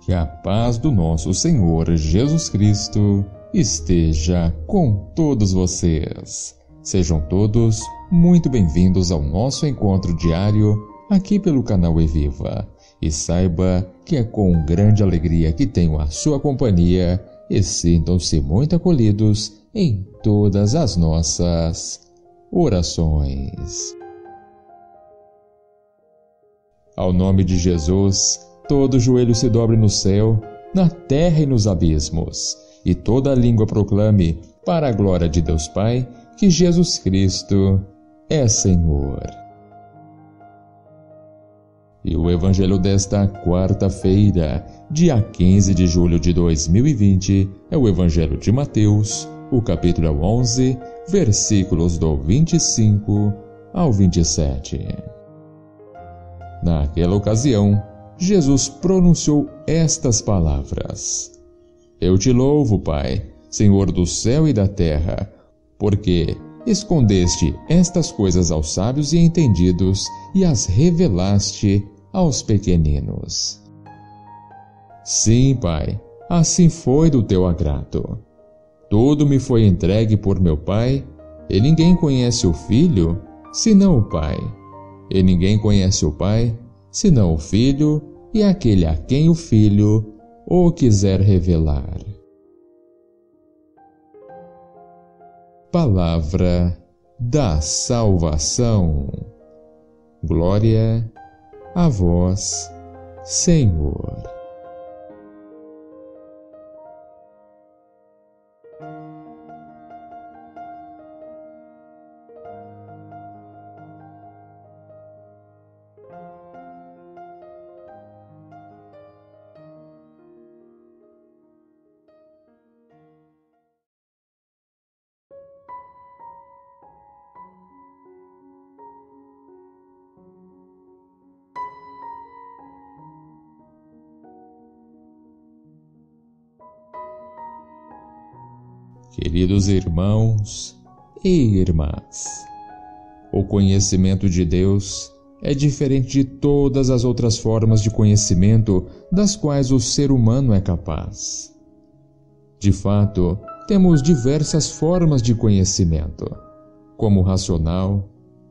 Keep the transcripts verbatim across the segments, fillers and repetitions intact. Que a paz do nosso Senhor Jesus Cristo esteja com todos vocês. Sejam todos muito bem-vindos ao nosso encontro diário aqui pelo canal Eviva. E saiba que é com grande alegria que tenho a sua companhia e sintam-se muito acolhidos em todas as nossas orações. Ao nome de Jesus, todo joelho se dobre no céu, na terra e nos abismos, e toda língua proclame, para a glória de Deus Pai, que Jesus Cristo é Senhor. E o Evangelho desta quarta-feira, dia quinze de julho de dois mil e vinte, é o Evangelho de Mateus, o capítulo onze, versículos do vinte e cinco ao vinte e sete. Naquela ocasião, Jesus pronunciou estas palavras: Eu te louvo, Pai, Senhor do céu e da terra, porque escondeste estas coisas aos sábios e entendidos e as revelaste aos pequeninos. Sim, Pai, assim foi do teu agrado. Tudo me foi entregue por meu Pai, e ninguém conhece o Filho, senão o Pai. E ninguém conhece o Pai, senão o Filho, e aquele a quem o Filho o quiser revelar. Palavra da salvação. Glória a vós, Senhor. Queridos irmãos e irmãs, o conhecimento de Deus é diferente de todas as outras formas de conhecimento das quais o ser humano é capaz. De fato, temos diversas formas de conhecimento, como o racional,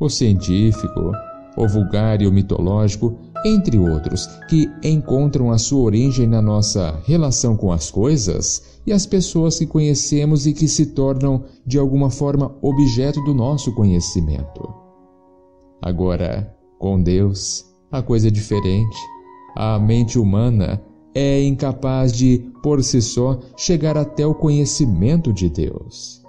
o científico, o vulgar e o mitológico, entre outros, que encontram a sua origem na nossa relação com as coisas e as pessoas que conhecemos e que se tornam, de alguma forma, objeto do nosso conhecimento. Agora, com Deus, a coisa é diferente. A mente humana é incapaz de, por si só, chegar até o conhecimento de Deus.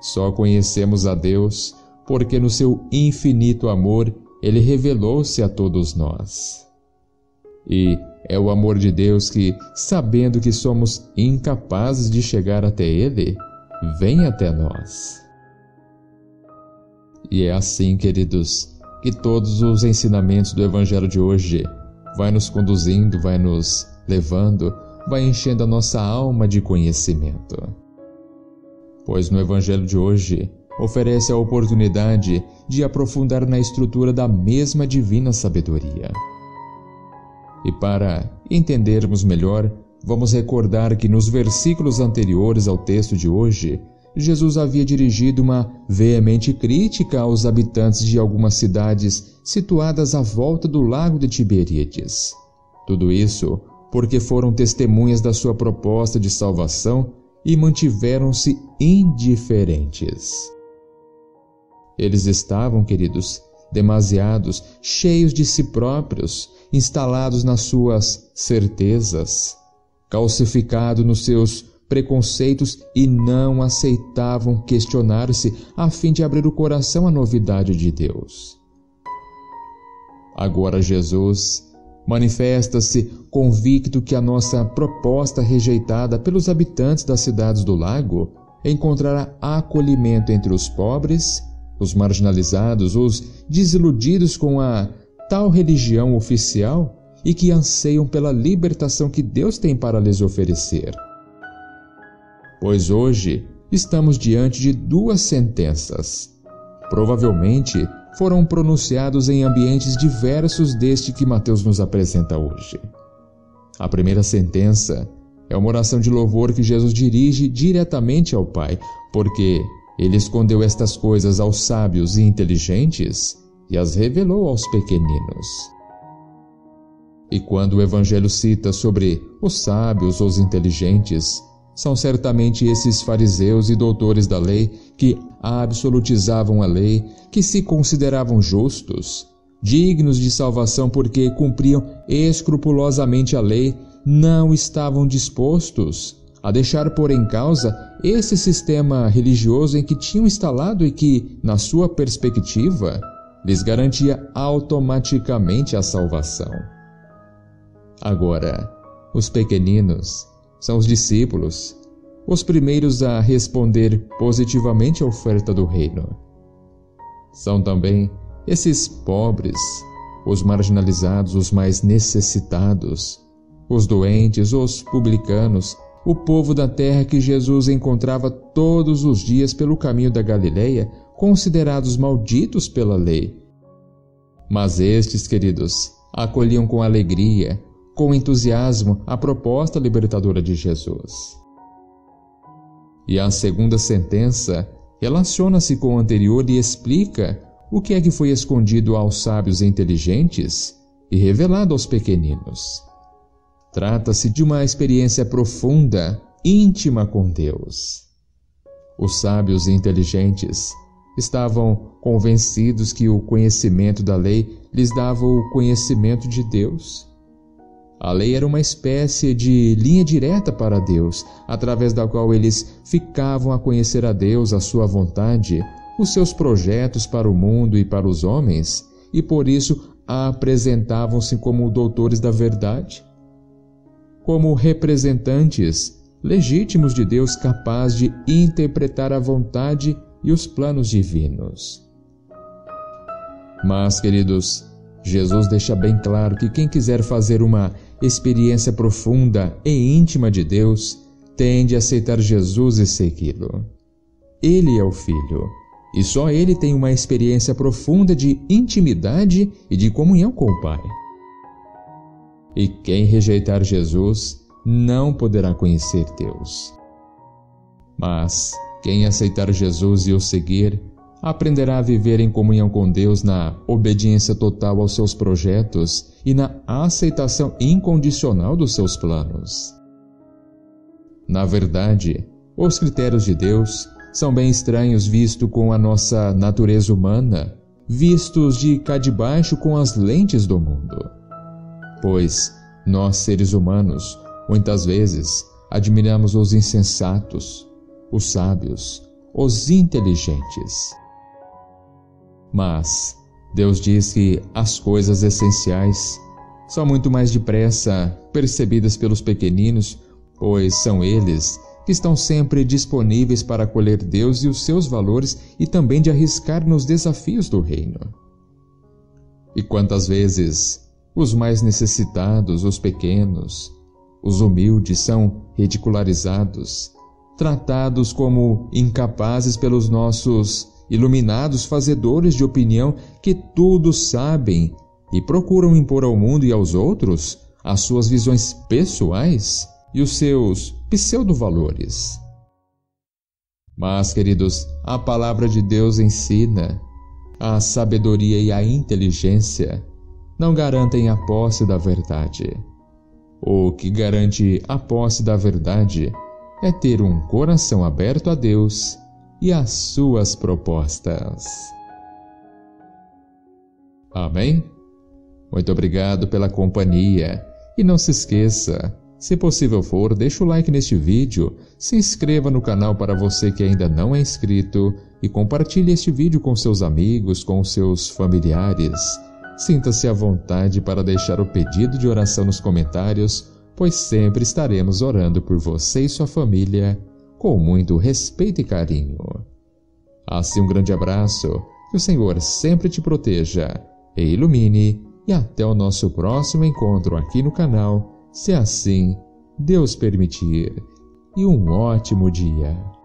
Só conhecemos a Deus porque, no seu infinito amor, Ele revelou-se a todos nós. E é o amor de Deus que, sabendo que somos incapazes de chegar até Ele, vem até nós. E é assim, queridos, que todos os ensinamentos do Evangelho de hoje vai nos conduzindo, vai nos levando, vai enchendo a nossa alma de conhecimento. Pois no Evangelho de hoje, oferece a oportunidade de aprofundar na estrutura da mesma divina sabedoria. E para entendermos melhor, vamos recordar que nos versículos anteriores ao texto de hoje, Jesus havia dirigido uma veemente crítica aos habitantes de algumas cidades situadas à volta do lago de Tiberíades. Tudo isso porque foram testemunhas da sua proposta de salvação e mantiveram-se indiferentes. Eles estavam, queridos, demasiados, cheios de si próprios, instalados nas suas certezas, calcificados nos seus preconceitos e não aceitavam questionar-se a fim de abrir o coração à novidade de Deus. Agora Jesus manifesta-se convicto que a nossa proposta rejeitada pelos habitantes das cidades do lago encontrará acolhimento entre os pobres, os marginalizados, os desiludidos com a tal religião oficial e que anseiam pela libertação que Deus tem para lhes oferecer. Pois hoje estamos diante de duas sentenças. Provavelmente foram pronunciados em ambientes diversos deste que Mateus nos apresenta hoje. A primeira sentença é uma oração de louvor que Jesus dirige diretamente ao Pai, porque Ele escondeu estas coisas aos sábios e inteligentes e as revelou aos pequeninos. E quando o Evangelho cita sobre os sábios ou os inteligentes, são certamente esses fariseus e doutores da lei que absolutizavam a lei, que se consideravam justos, dignos de salvação porque cumpriam escrupulosamente a lei, não estavam dispostos a deixar pôr em causa esse sistema religioso em que tinham instalado e que, na sua perspectiva, lhes garantia automaticamente a salvação. Agora, os pequeninos são os discípulos, os primeiros a responder positivamente à oferta do reino. São também esses pobres, os marginalizados, os mais necessitados, os doentes, os publicanos, o povo da terra que Jesus encontrava todos os dias pelo caminho da Galileia, considerados malditos pela lei. Mas estes, queridos, acolhiam com alegria, com entusiasmo, a proposta libertadora de Jesus. E a segunda sentença relaciona-se com a anterior e explica o que é que foi escondido aos sábios e inteligentes e revelado aos pequeninos. Trata-se de uma experiência profunda, íntima com Deus. Os sábios e inteligentes estavam convencidos que o conhecimento da lei lhes dava o conhecimento de Deus. A lei era uma espécie de linha direta para Deus, através da qual eles ficavam a conhecer a Deus, a sua vontade, os seus projetos para o mundo e para os homens, e por isso apresentavam-se como doutores da verdade, como representantes legítimos de Deus, capazes de interpretar a vontade e os planos divinos. Mas, queridos, Jesus deixa bem claro que quem quiser fazer uma experiência profunda e íntima de Deus, tem de aceitar Jesus e segui-lo. Ele é o Filho, e só Ele tem uma experiência profunda de intimidade e de comunhão com o Pai. E quem rejeitar Jesus não poderá conhecer Deus. Mas quem aceitar Jesus e o seguir, aprenderá a viver em comunhão com Deus na obediência total aos seus projetos e na aceitação incondicional dos seus planos. Na verdade, os critérios de Deus são bem estranhos visto com a nossa natureza humana, vistos de cá de baixo com as lentes do mundo. Pois nós, seres humanos, muitas vezes admiramos os insensatos, os sábios, os inteligentes. Mas Deus diz que as coisas essenciais são muito mais depressa percebidas pelos pequeninos, pois são eles que estão sempre disponíveis para acolher Deus e os seus valores e também de arriscar nos desafios do reino. E quantas vezes os mais necessitados, os pequenos, os humildes são ridicularizados, tratados como incapazes pelos nossos iluminados fazedores de opinião que tudo sabem e procuram impor ao mundo e aos outros as suas visões pessoais e os seus pseudo-valores. Mas, queridos, a palavra de Deus ensina a sabedoria e a inteligência não garantem a posse da verdade. O que garante a posse da verdade é ter um coração aberto a Deus e às suas propostas. Amém? Muito obrigado pela companhia. E não se esqueça, se possível for, deixa o like neste vídeo, se inscreva no canal para você que ainda não é inscrito e compartilhe este vídeo com seus amigos, com seus familiares. Sinta-se à vontade para deixar o pedido de oração nos comentários, pois sempre estaremos orando por você e sua família, com muito respeito e carinho. Assim, um grande abraço, que o Senhor sempre te proteja e ilumine, e até o nosso próximo encontro aqui no canal, se assim Deus permitir, e um ótimo dia!